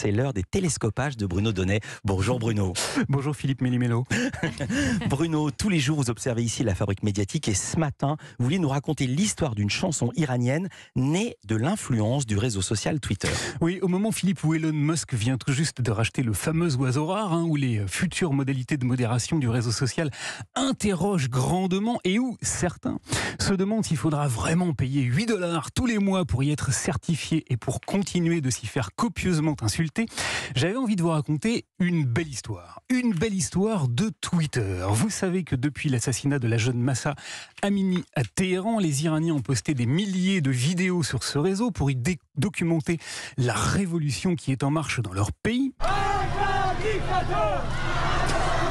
c'est l'heure des télescopages de Bruno Donnet. Bonjour Bruno. Bonjour Philippe Mélimélo. Bruno, tous les jours vous observez ici la Fabrique Médiatique et ce matin, vous voulez nous raconter l'histoire d'une chanson iranienne née de l'influence du réseau social Twitter. Oui, au moment Philippe où Elon Musk vient tout juste de racheter le fameux oiseau rare, où les futures modalités de modération du réseau social interrogent grandement et où certains se demandent s'il faudra vraiment payer 8 $ tous les mois pour y être certifié et pour continuer de s'y faire copieusement insulter, j'avais envie de vous raconter une belle histoire. Une belle histoire de Twitter. Vous savez que depuis l'assassinat de la jeune Massa Amini à Téhéran, les Iraniens ont posté des milliers de vidéos sur ce réseau pour y documenter la révolution qui est en marche dans leur pays.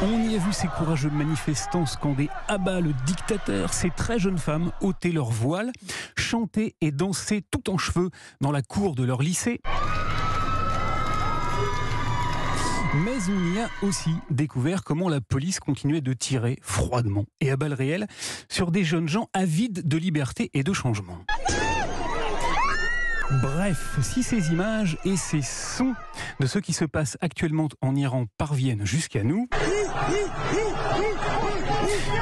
On y a vu ces courageux manifestants scander « Abat le dictateur », ces très jeunes femmes ôter leur voile, chanter et danser tout en cheveux dans la cour de leur lycée. Mais on y a aussi découvert comment la police continuait de tirer froidement et à balles réelles sur des jeunes gens avides de liberté et de changement. Bref, si ces images et ces sons de ce qui se passe actuellement en Iran parviennent jusqu'à nous,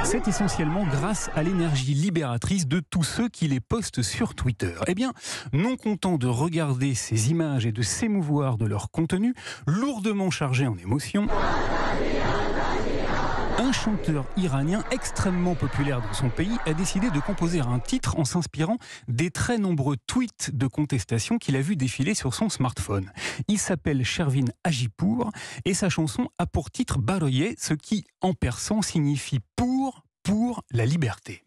c'est essentiellement grâce à l'énergie libératrice de tous ceux qui les postent sur Twitter. Eh bien, non content de regarder ces images et de s'émouvoir de leur contenu, lourdement chargé en émotions, un chanteur iranien extrêmement populaire dans son pays a décidé de composer un titre en s'inspirant des très nombreux tweets de contestation qu'il a vu défiler sur son smartphone. Il s'appelle Shervin Ajipour et sa chanson a pour titre Barayeh, ce qui en persan signifie pour la liberté.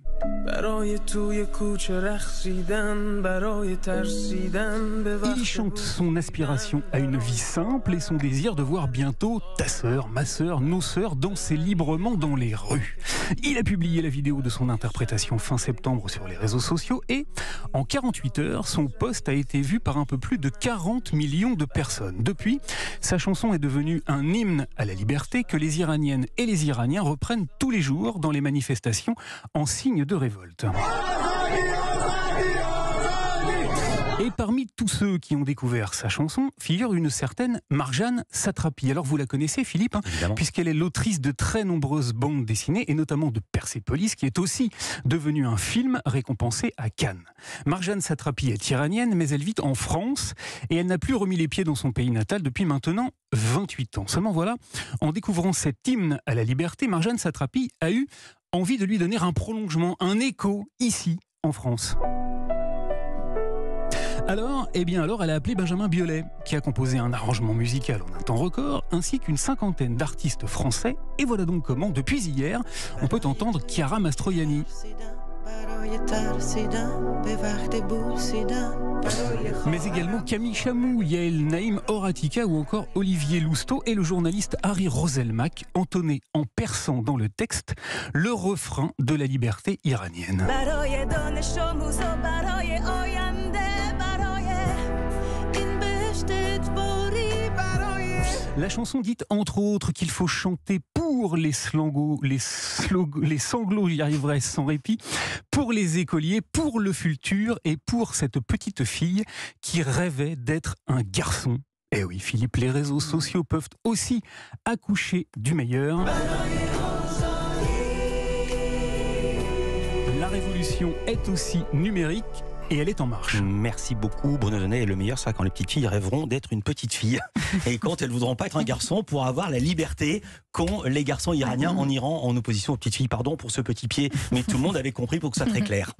Il chante son aspiration à une vie simple et son désir de voir bientôt ta sœur, ma sœur, nos sœurs danser librement dans les rues. Il a publié la vidéo de son interprétation fin septembre sur les réseaux sociaux et en 48 heures, son post a été vu par un peu plus de 40 millions de personnes. Depuis, sa chanson est devenue un hymne à la liberté que les Iraniennes et les Iraniens reprennent tous les jours dans les manifestations en signe de révolte. Et parmi tous ceux qui ont découvert sa chanson, figure une certaine Marjane Satrapi. Alors vous la connaissez Philippe, hein, puisqu'elle est l'autrice de très nombreuses bandes dessinées, et notamment de Persepolis, qui est aussi devenu un film récompensé à Cannes. Marjane Satrapi est iranienne, mais elle vit en France, et elle n'a plus remis les pieds dans son pays natal depuis maintenant 28 ans. Seulement voilà, en découvrant cet hymne à la liberté, Marjane Satrapi a eu envie de lui donner un prolongement, un écho, ici, en France. Alors, elle a appelé Benjamin Biolay, qui a composé un arrangement musical en un temps record, ainsi qu'une cinquantaine d'artistes français. Et voilà donc comment, depuis hier, on peut entendre Chiara Mastroianni. Mais également Camille Chamou, Yael Naïm, Oratika ou encore Olivier Lousteau et le journaliste Harry Roselmac entonnaient en persan dans le texte le refrain de la liberté iranienne. La chanson dit entre autres qu'il faut chanter pour les sanglots, j'y arriverai sans répit, pour les écoliers, pour le futur et pour cette petite fille qui rêvait d'être un garçon. Eh oui Philippe, les réseaux sociaux peuvent aussi accoucher du meilleur. La révolution est aussi numérique. Et elle est en marche. Merci beaucoup Bruno Donnet. Et le meilleur sera quand les petites filles rêveront d'être une petite fille. Et quand elles ne voudront pas être un garçon pour avoir la liberté qu'ont les garçons iraniens en Iran, en opposition aux petites filles. Pardon pour ce petit pied, mais tout le monde avait compris pour que ça soit très clair.